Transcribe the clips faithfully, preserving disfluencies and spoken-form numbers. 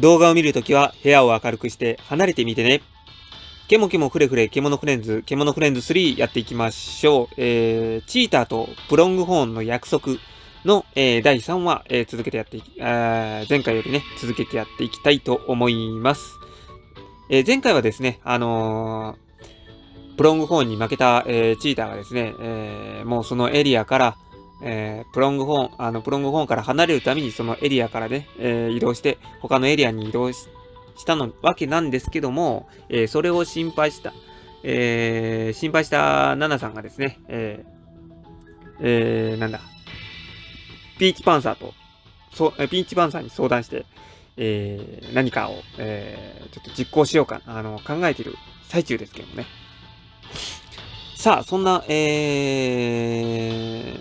動画を見るときは部屋を明るくして離れてみてね。ケモケモフレフレケモノフレンズケモノフレンズスリーやっていきましょう。えー、チーターとプロングホーンの約束の、えー、だいさんわ、えー、続けてやっていき、前回よりね、続けてやっていきたいと思います。えー、前回はですね、あのー、プロングホーンに負けた、えー、チーターがですね、えー、もうそのエリアから、えー、プロングホーン、あの、プロングホーンから離れるためにそのエリアからね、えー、移動して、他のエリアに移動し、したのわけなんですけども、えー、それを心配した、えー、心配したナナさんがですね、えーえー、なんだ、ピーチパンサーと、そピーチパンサーに相談して、えー、何かを、えー、ちょっと実行しようか、あの、考えている最中ですけどもね。さあ、そんな、え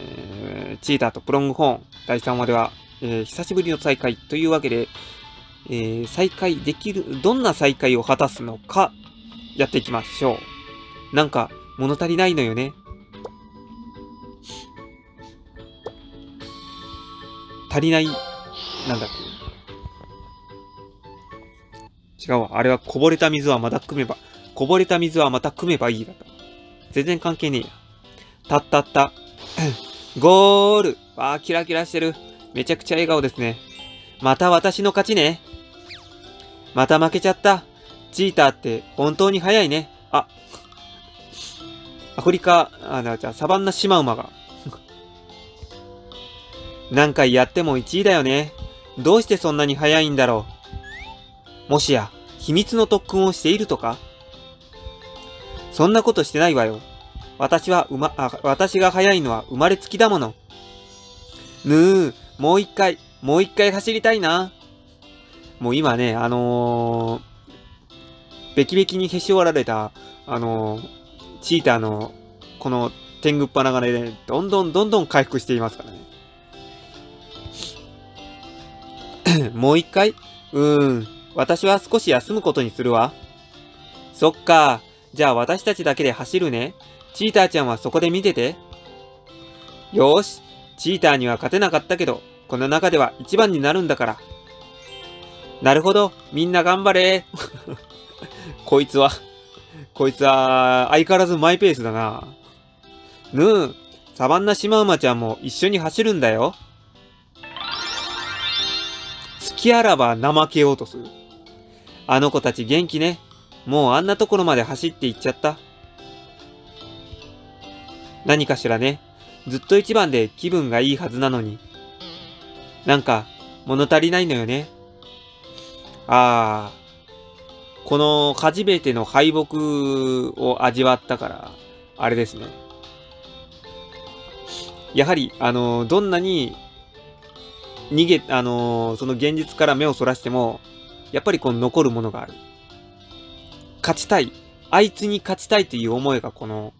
ー、チーターとプロングホーン、だいさんわでは、えー、久しぶりの再会というわけで、えー、再会できる、どんな再会を果たすのか、やっていきましょう。なんか、物足りないのよね。足りない、なんだっけ。違うわ。あれはこぼれた水はまた汲めば、こぼれた水はまた汲めばいいだと。全然関係ねえや。たったった。ゴール。わあ、キラキラしてる。めちゃくちゃ笑顔ですね。また私の勝ちね。また負けちゃった。チーターって本当に早いね。あ、アフリカ、あ、じゃあサバンナシマウマが。何回やってもいちいだよね。どうしてそんなに早いんだろう。もしや、秘密の特訓をしているとか？そんなことしてないわよ。私はうま、あ、私が早いのは生まれつきだもの。ぬー、もう一回、もう一回走りたいな。もう今ね、あのー、べきべきにへし折られた、あのー、チーターの、この天狗っ鼻がね、どんどんどんどん回復していますからね。もう一回？うーん。私は少し休むことにするわ。そっか。じゃあ私たちだけで走るね。チーターちゃんはそこで見てて。よーし。チーターには勝てなかったけど、この中では一番になるんだから。なるほど。みんな頑張れ。こいつは、こいつは、相変わらずマイペースだな。ぬー。サバンナシマウマちゃんも一緒に走るんだよ。隙あらば怠けようとする。あの子たち元気ね。もうあんなところまで走っていっちゃった。何かしらね。ずっと一番で気分がいいはずなのに。なんか物足りないのよね。ああ。この初めての敗北を味わったから、あれですね。やはり、あの、どんなに逃げ、あのー、その現実から目をそらしても、やっぱりこの残るものがある。勝ちたい。あいつに勝ちたいという思いがこの、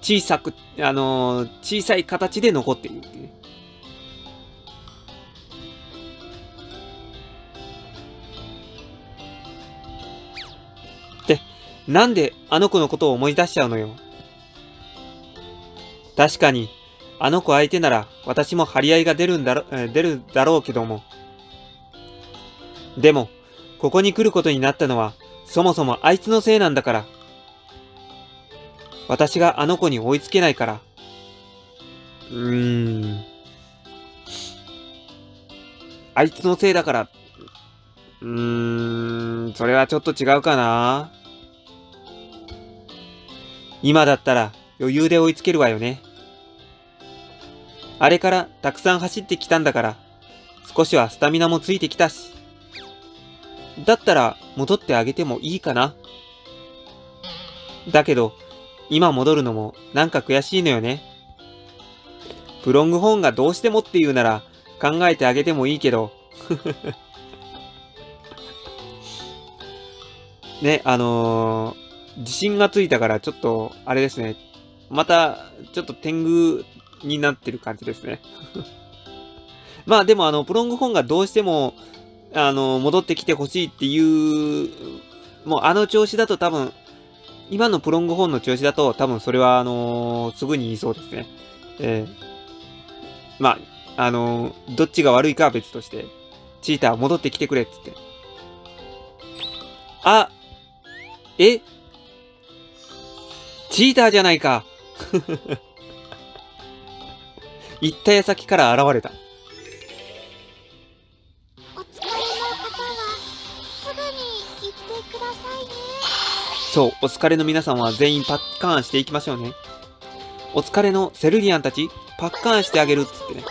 小さく、あのー、小さい形で残っているっていう。で、なんであの子のことを思い出しちゃうのよ。確かに。あの子相手なら私も張り合いが出るんだろ、出るだろうけども。でも、ここに来ることになったのは、そもそもあいつのせいなんだから。私があの子に追いつけないから。うーん。あいつのせいだから。うーん、それはちょっと違うかな。今だったら余裕で追いつけるわよね。あれからたくさん走ってきたんだから、少しはスタミナもついてきたし。だったら戻ってあげてもいいかな。だけど、今戻るのもなんか悔しいのよね。プロングホーンがどうしてもって言うなら考えてあげてもいいけど。ね、あのー、自信がついたからちょっと、あれですね。また、ちょっと天狗、になってる感じですね。まあでもあのプロングホーンがどうしてもあの戻ってきてほしいっていうもうあの調子だと多分今のプロングホーンの調子だと多分それはあのー、すぐに言いそうですね。えー、まああのー、どっちが悪いかは別としてチーター戻ってきてくれっつって。あ、え、チーターじゃないか。行った矢先から現れた。お使いの方はすぐに行ってくださいね。そう、お疲れの皆さんは全員パッカーンしていきましょうね。お疲れのセルリアンたち、パッカーンしてあげるっつってね。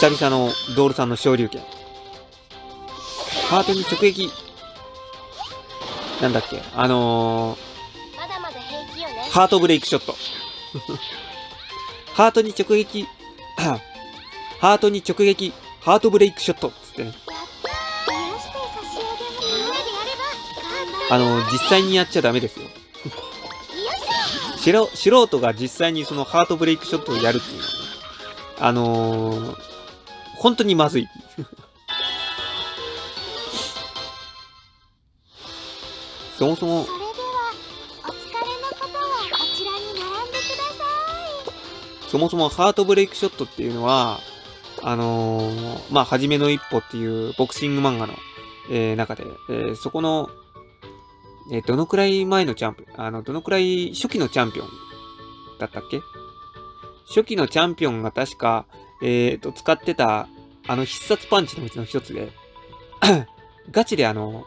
久々のドールさんの昇竜拳。ハートに直撃。なんだっけ、あのー、まだまだ平気よね、ハートブレイクショット。ハートに直撃。ハートに直撃。ハートブレイクショットっつってね。あのー、実際にやっちゃダメですよ。素, 素人が実際にそのハートブレイクショットをやるっていうのはね、あのー、本当にまずい。そもそも。それでは、お疲れの方はこちらに並んでください。そもそもハートブレイクショットっていうのは、あのー、まあ、はじめの一歩っていうボクシング漫画の、えー、中で、えー、そこの、えー、どのくらい前のチャンピオン、あの、どのくらい初期のチャンピオンだったっけ？初期のチャンピオンが確か、えっと、使ってた、あの必殺パンチのうちの一つで、ガチであの、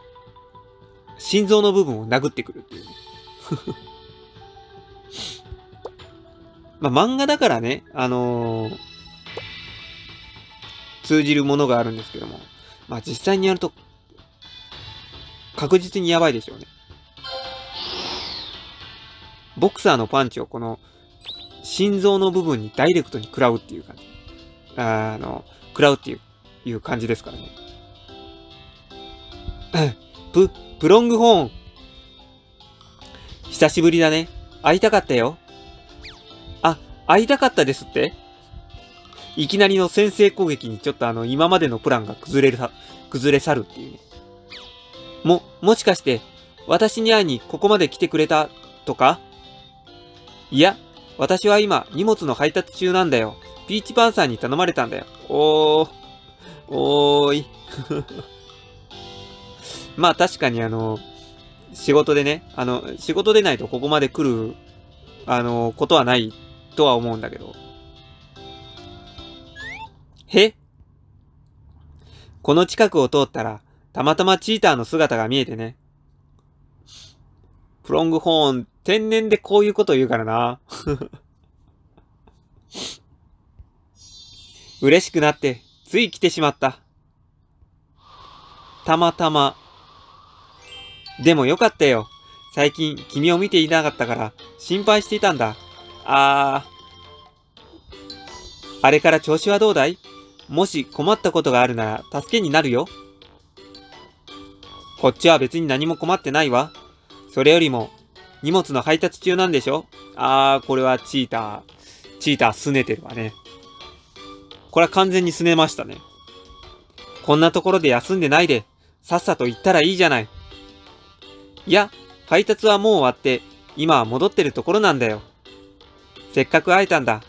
心臓の部分を殴ってくるっていう、ね。まあ、漫画だからね、あのー、通じるものがあるんですけども、まあ、実際にやると、確実にやばいでしょうね。ボクサーのパンチをこの、心臓の部分にダイレクトに食らうっていう感じ。あの、食らうっていう、いう感じですからね。プ、プロングホーン。久しぶりだね。会いたかったよ。あ、会いたかったですって？いきなりの先制攻撃にちょっとあの、今までのプランが崩れるさ、崩れ去るっていうね。も、もしかして、私に会いにここまで来てくれた、とか？いや、私は今、荷物の配達中なんだよ。ピーチパンサーに頼まれたんだよ。おー。おーい。まあ確かにあの、仕事でね、あの、仕事でないとここまで来る、あの、ことはないとは思うんだけど。へ？この近くを通ったら、たまたまチーターの姿が見えてね。プロングホーン、天然でこういうこと言うからな。嬉しくなって、つい来てしまった。たまたま。でもよかったよ。最近、君を見ていなかったから、心配していたんだ。あー。あれから調子はどうだい？もし困ったことがあるなら、助けになるよ。こっちは別に何も困ってないわ。それよりも、荷物の配達中なんでしょ？あー、これはチーター。チーター拗ねてるわね。これは完全に拗ねましたね。こんなところで休んでないで、さっさと行ったらいいじゃない。いや、配達はもう終わって、今は戻ってるところなんだよ。せっかく会えたんだ。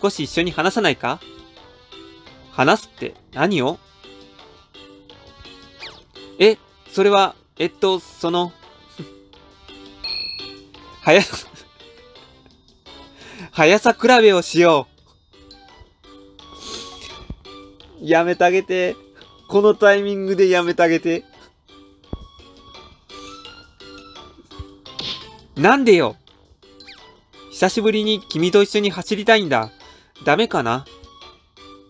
少し一緒に話さないか？話すって何を？え、それは、えっと、その、速さ、速さ比べをしよう。やめてあげて。このタイミングでやめてあげて。なんでよ。久しぶりに君と一緒に走りたいんだ。ダメかな？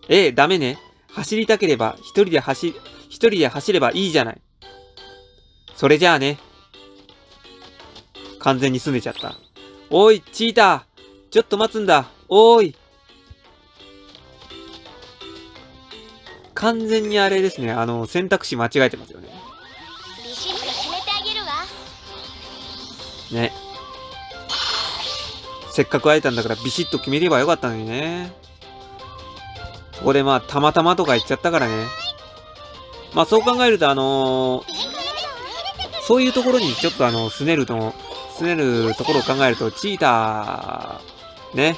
ええ、ダメね。走りたければ一人で走、一人で走ればいいじゃない。それじゃあね。完全にすねちゃった。おい、チーター！ちょっと待つんだ！おーい！完全にあれですね。あの、選択肢間違えてますよね。ビシッと決めてあげるわ。ね。せっかく会えたんだからビシッと決めればよかったのにね。ここでまあ、たまたまとか言っちゃったからね。まあ、そう考えると、あのー、そういうところにちょっとあの、すねるとも、すねるところを考えると、チーター、ね。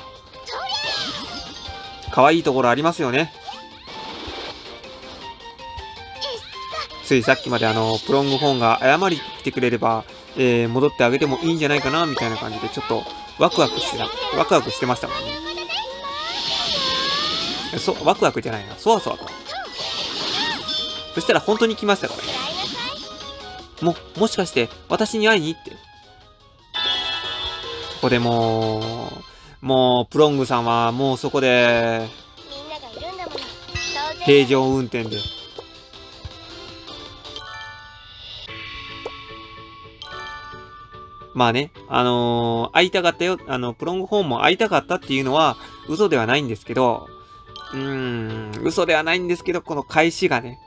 可愛いところありますよね。ついさっきまであのプロングホーンが謝りに来てくれれば、えー、戻ってあげてもいいんじゃないかなみたいな感じでちょっとワクワクしてたワクワクしてましたもんね。そワクワクじゃないな、そわそわと。そしたら本当に来ましたからね。ももしかして私に会いに行って、そこでもうもうプロングさんはもうそこで平常運転で。まあね、あのー、会いたかったよ、あの、プロングホーンも会いたかったっていうのは嘘ではないんですけど、うーん、嘘ではないんですけど、この返しがね。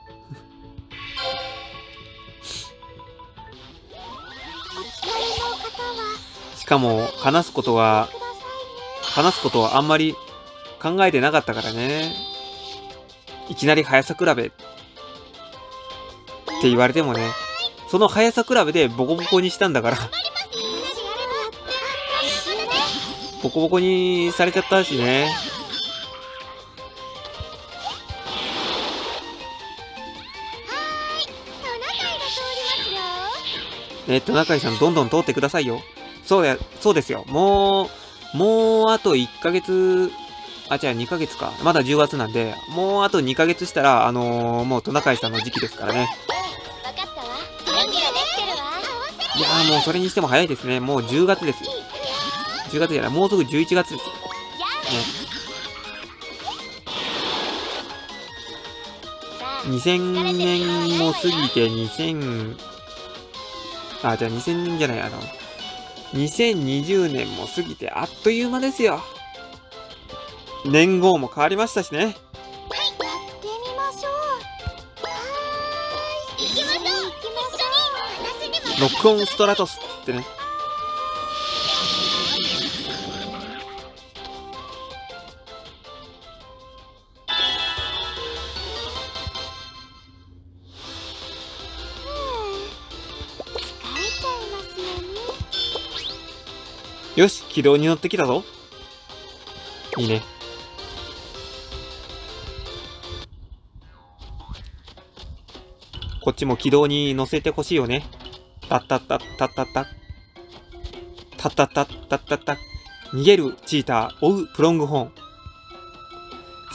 しかも、話すことは、話すことはあんまり考えてなかったからね。いきなり速さ比べって言われてもね、その速さ比べでボコボコにしたんだから。ボコボコにされちゃったしね。えっと、トナカイさんどんどん通ってくださいよ。そうや、そうですよ。もう、もうあといっかげつ、あ、違うにかげつか。まだじゅうがつなんで、もうあとにかげつしたら、あのー、もうトナカイさんの時期ですからね。いやーもうそれにしても早いですね。もうじゅうがつですよ。じゅうがつじゃない、もうすぐじゅういちがつですよ、ね。にせんねんも過ぎてにせん、あ、じゃあにせんねんじゃない、あの、にせんにじゅうねんも過ぎてあっという間ですよ。年号も変わりましたしね。ロックオンストラトスってね。よし、軌道に乗ってきたぞ。いいね。こっちも軌道に乗せてほしいよね。たったったったったった。たったったったったった。逃げるチーター、追うプロングホーン。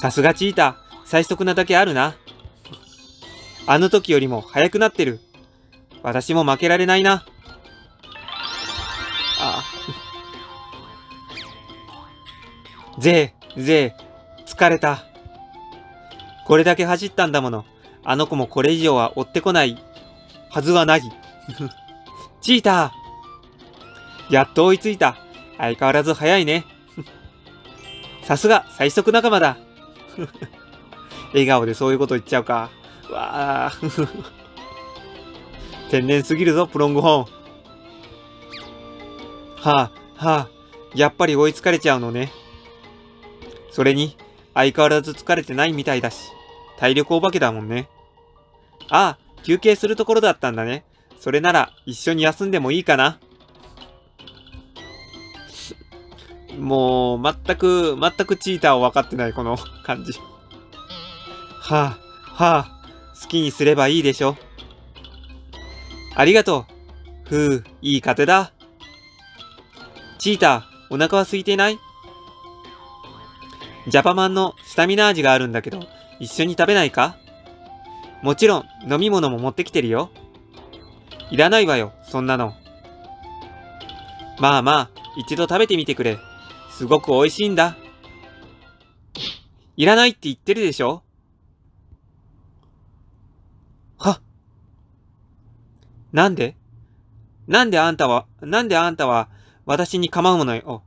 さすがチーター、最速なだけあるな。あの時よりも速くなってる。私も負けられないな。ああ。ぜえ、ぜえ、疲れた。これだけ走ったんだもの。あの子もこれ以上は追ってこないはずはない。チーター、やっと追いついた。相変わらず早いね。さすが、最速仲間だ。笑顔でそういうこと言っちゃうか。わあ。天然すぎるぞ、プロングホーン。はあ、はあ、やっぱり追いつかれちゃうのね。それに、相変わらず疲れてないみたいだし、体力お化けだもんね。ああ、休憩するところだったんだね。それなら、一緒に休んでもいいかな。もう、全く、全くチーターを分かってない、この感じ。はあ、はあ、好きにすればいいでしょ。ありがとう。ふう、いい風だ。チーター、お腹は空いていない？ジャパマンのスタミナ味があるんだけど、一緒に食べないか？もちろん、飲み物も持ってきてるよ。いらないわよ、そんなの。まあまあ、一度食べてみてくれ。すごく美味しいんだ。いらないって言ってるでしょ？は？なんで？なんであんたは、なんであんたは、私に構うのよ。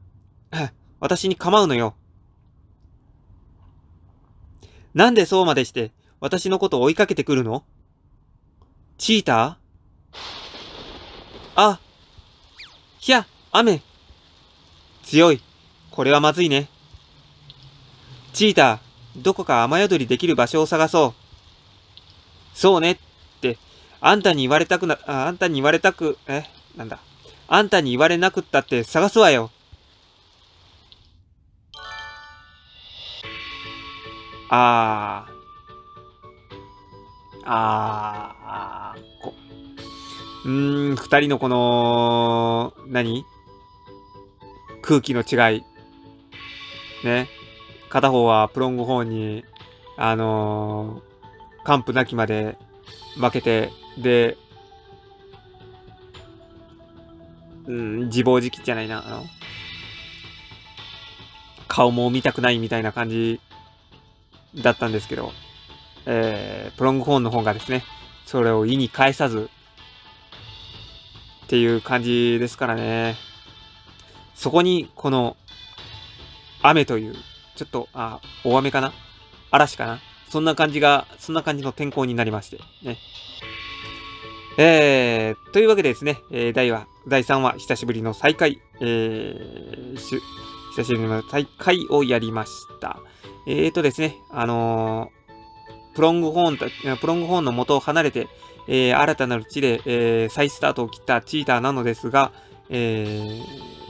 私に構うのよ。なんでそうまでして、私のことを追いかけてくるの？チーター？あ、ひゃ、雨。強い。これはまずいね。チーター、どこか雨宿りできる場所を探そう。そうねって、あんたに言われたくな、あ、あんたに言われたく、え、なんだ。あんたに言われなくったって探すわよ。あーあーこうーんふたりのこの何空気の違いね、片方はプロンゴホーンにあのー、完膚なきまで負けて、でうん自暴自棄じゃないな、あの顔も見たくないみたいな感じだったんですけど、えー、プロングホーンの方がですね、それを意に返さずっていう感じですからね。そこにこの雨という、ちょっと、あ、大雨かな、嵐かな、そんな感じが、そんな感じの天候になりましてね。えー、というわけでですね、えー、だいわ、だいさんわ、久しぶりの再開、えー、し久しぶりの再開をやりました。えーとですね、あのー、プロングホーン、プロングホーンの元を離れて、えー、新たなる地で、えー、再スタートを切ったチーターなのですが、えー、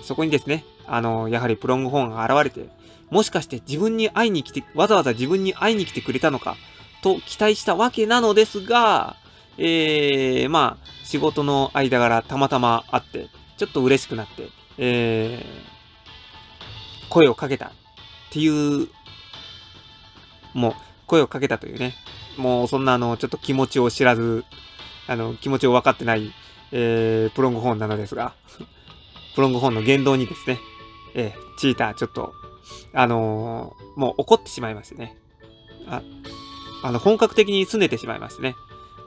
そこにですね、あのー、やはりプロングホーンが現れて、もしかして自分に会いに来て、わざわざ自分に会いに来てくれたのか、と期待したわけなのですが、えー、まあ、仕事の間柄たまたま会って、ちょっと嬉しくなって、えー、声をかけたっていう、もう声をかけたというね、もうそんなあの、ちょっと気持ちを知らず、あの、気持ちを分かってない、えー、プロングホーンなのですが、プロングホーンの言動にですね、えー、チーターちょっと、あのー、もう怒ってしまいましてね、あ、あの、本格的に拗ねてしまいましてね、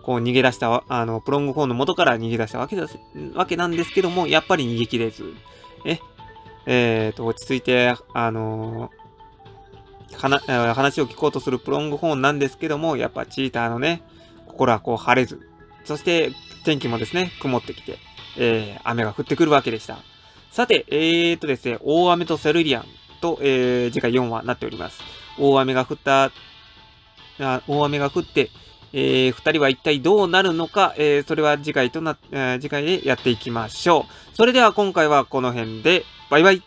こう逃げ出した、あの、プロングホーンの元から逃げ出したわけだ、わけなんですけども、やっぱり逃げ切れず、ね、えーと、落ち着いて、あのー、話, 話を聞こうとするプロングホーンなんですけども、やっぱチーターのね、心はこう晴れず、そして天気もですね、曇ってきて、えー、雨が降ってくるわけでした。さて、えーとですね、大雨とセルリアンと、えー、次回よんわになっております。大雨が降った、あ大雨が降って、えー、ふたりは一体どうなるのか、えー、それは次回とな、えー、次回でやっていきましょう。それでは今回はこの辺で、バイバイ。